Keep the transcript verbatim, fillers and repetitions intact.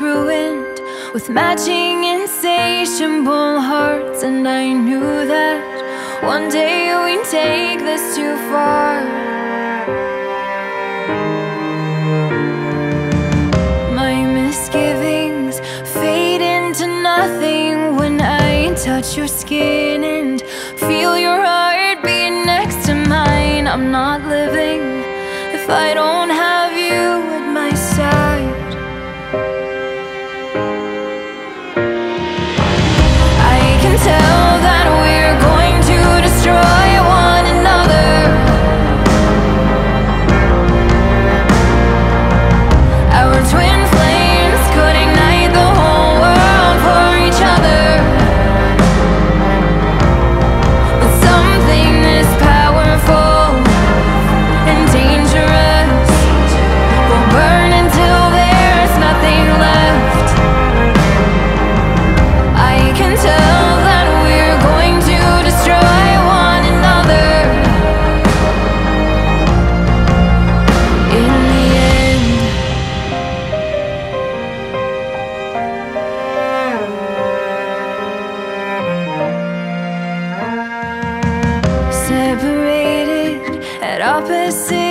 ruined with matching insatiable hearts. And I knew that one day we'd take this too far. My misgivings fade into nothing when I touch your skin and feel your heart beat next to mine. I'm not living if I don't have you at my side. I can tell that we're going to destroy one another. Our twin flames could ignite the whole world for each other. But something is powerful and dangerous will burn until there's nothing left. I can tell that we're going to destroy one another. In the end, separated at opposite